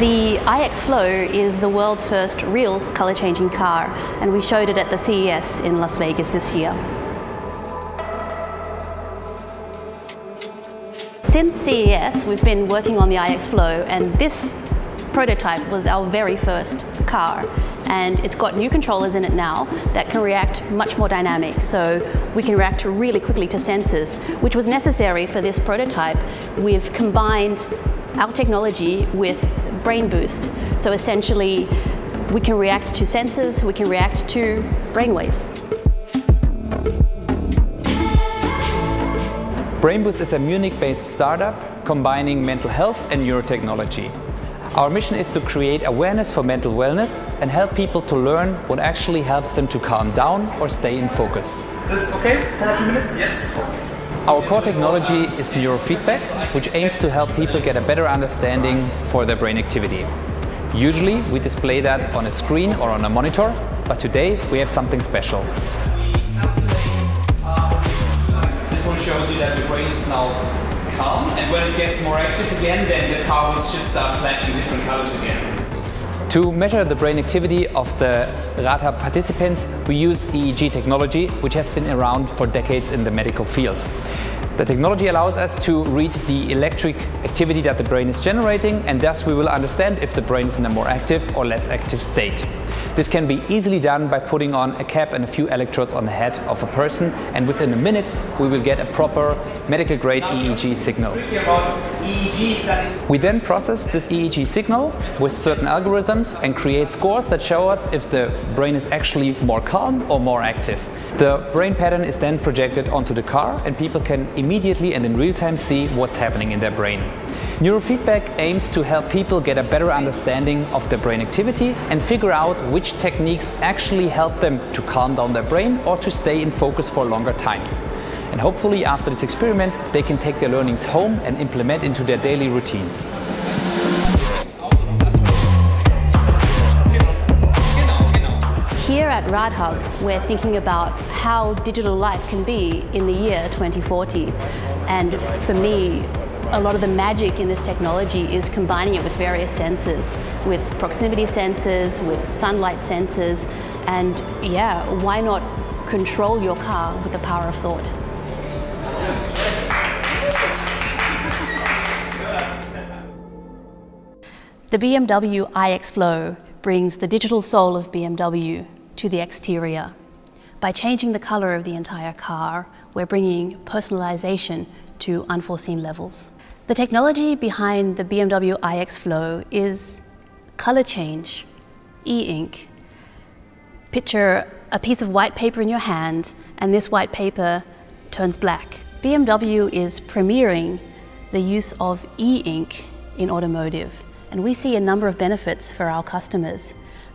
The iX Flow is the world's first real color-changing car, and we showed it at the CES in Las Vegas this year. Since CES, we've been working on the iX Flow, and this prototype was our very first car, and it's got new controllers in it now that can react much more dynamic, so we can react really quickly to sensors, which was necessary for this prototype. We've combined our technology with brainboost, so essentially we can react to sensors, we can react to brainwaves. brainboost is a Munich-based startup combining mental health and neurotechnology. Our mission is to create awareness for mental wellness and help people to learn what actually helps them to calm down or stay in focus. Is this okay for a few minutes? Yes. Our core technology is neurofeedback, which aims to help people get a better understanding for their brain activity. Usually we display that on a screen or on a monitor, but today we have something special. Shows you that the brain is now calm, and when it gets more active again, then the car will just start flashing different colors again. To measure the brain activity of the Rad°Hub participants, we use EEG technology, which has been around for decades in the medical field. The technology allows us to read the electric activity that the brain is generating, and thus we will understand if the brain is in a more active or less active state. This can be easily done by putting on a cap and a few electrodes on the head of a person, and within a minute we will get a proper medical grade EEG signal. We then process this EEG signal with certain algorithms and create scores that show us if the brain is actually more calm or more active. The brain pattern is then projected onto the car, and people can immediately and in real time see what's happening in their brain. Neurofeedback aims to help people get a better understanding of their brain activity and figure out which techniques actually help them to calm down their brain or to stay in focus for longer times. And hopefully after this experiment, they can take their learnings home and implement into their daily routines. Here at Rad°Hub, we're thinking about how digital life can be in the year 2040. And for me, a lot of the magic in this technology is combining it with various sensors, with proximity sensors, with sunlight sensors, and yeah, why not control your car with the power of thought? The BMW iX Flow brings the digital soul of BMW to the exterior. By changing the color of the entire car, we're bringing personalization to unforeseen levels. The technology behind the BMW iX Flow is color change, E Ink. Picture a piece of white paper in your hand, and this white paper turns black. BMW is premiering the use of E Ink in automotive. And we see a number of benefits for our customers.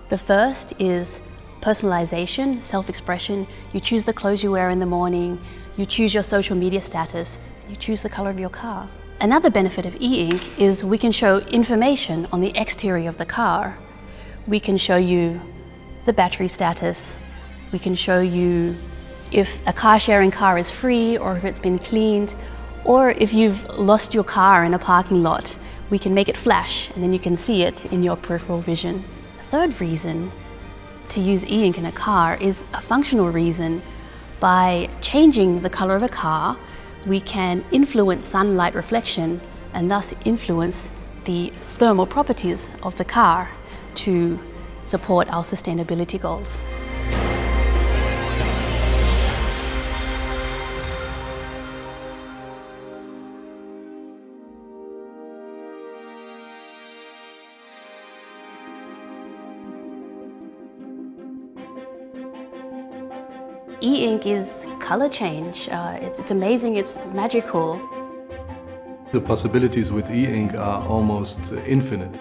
The first is personalization, self-expression. You choose the clothes you wear in the morning, you choose your social media status, you choose the color of your car. Another benefit of E-Ink is we can show information on the exterior of the car. We can show you the battery status, we can show you if a car-sharing car is free or if it's been cleaned, or if you've lost your car in a parking lot, we can make it flash and then you can see it in your peripheral vision. A third reason to use E-Ink in a car is a functional reason. By changing the color of a car, we can influence sunlight reflection and thus influence the thermal properties of the car to support our sustainability goals. E-Ink is color change. It's amazing, it's magical. The possibilities with E-Ink are almost infinite.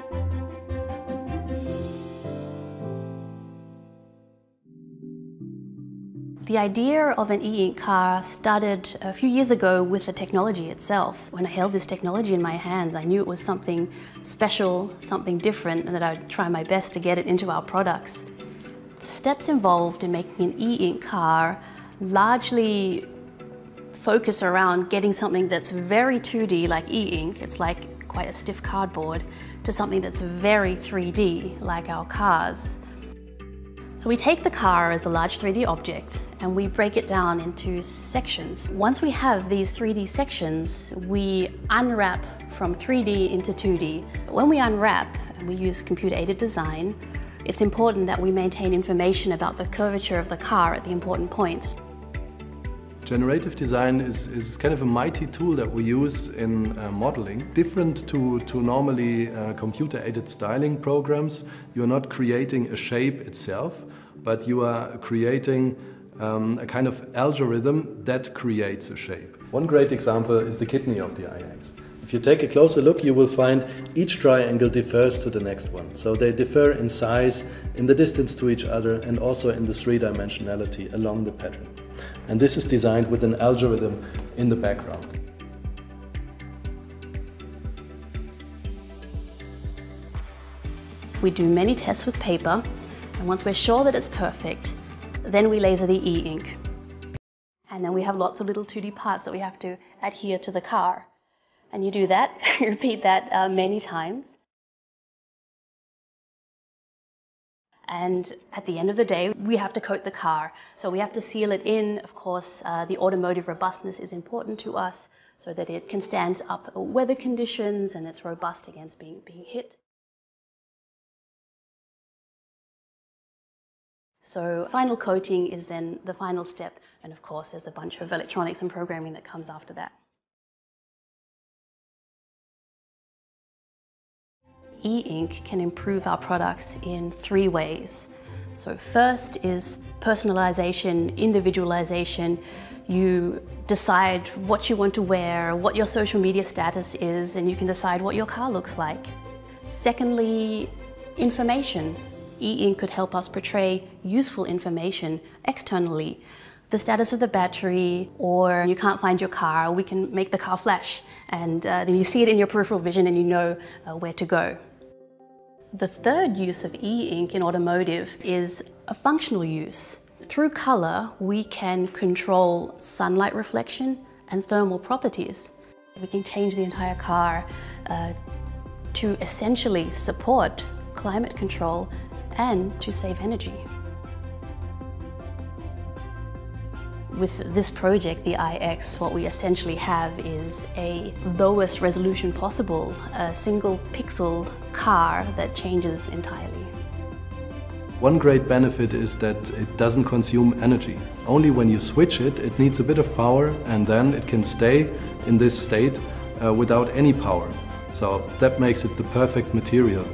The idea of an E-Ink car started a few years ago with the technology itself. When I held this technology in my hands, I knew it was something special, something different, and that I would try my best to get it into our products. The steps involved in making an E-Ink car largely focus around getting something that's very 2D like E-Ink. It's like quite a stiff cardboard to something that's very 3D, like our cars. So we take the car as a large 3D object and we break it down into sections. Once we have these 3D sections, we unwrap from 3D into 2D. When we unwrap, and we use computer-aided design, it's important that we maintain information about the curvature of the car at the important points. Generative design is kind of a mighty tool that we use in modeling. Different to normally computer-aided styling programs, you're not creating a shape itself, but you are creating a kind of algorithm that creates a shape. One great example is the kidney of the iX. If you take a closer look, you will find each triangle differs to the next one. So they differ in size, in the distance to each other, and also in the three-dimensionality along the pattern. And this is designed with an algorithm in the background. We do many tests with paper, and once we're sure that it's perfect, then we laser the E Ink. And then we have lots of little 2D parts that we have to adhere to the car. And you do that, you repeat that many times. And at the end of the day, we have to coat the car. So we have to seal it in. Of course, the automotive robustness is important to us so that it can stand up weather conditions and it's robust against being hit. So final coating is then the final step. And of course, there's a bunch of electronics and programming that comes after that. E Ink can improve our products in three ways. So first is personalization, individualization. You decide what you want to wear, what your social media status is, and you can decide what your car looks like. Secondly, information. E Ink could help us portray useful information externally. The status of the battery, or you can't find your car, we can make the car flash. And then you see it in your peripheral vision and you know where to go. The third use of e-ink in automotive is a functional use. Through color, we can control sunlight reflection and thermal properties. We can change the entire car to essentially support climate control and to save energy. With this project, the iX, what we essentially have is a lowest resolution possible, a single pixel car that changes entirely. One great benefit is that it doesn't consume energy. Only when you switch it, it needs a bit of power, and then it can stay in this state without any power. So that makes it the perfect material.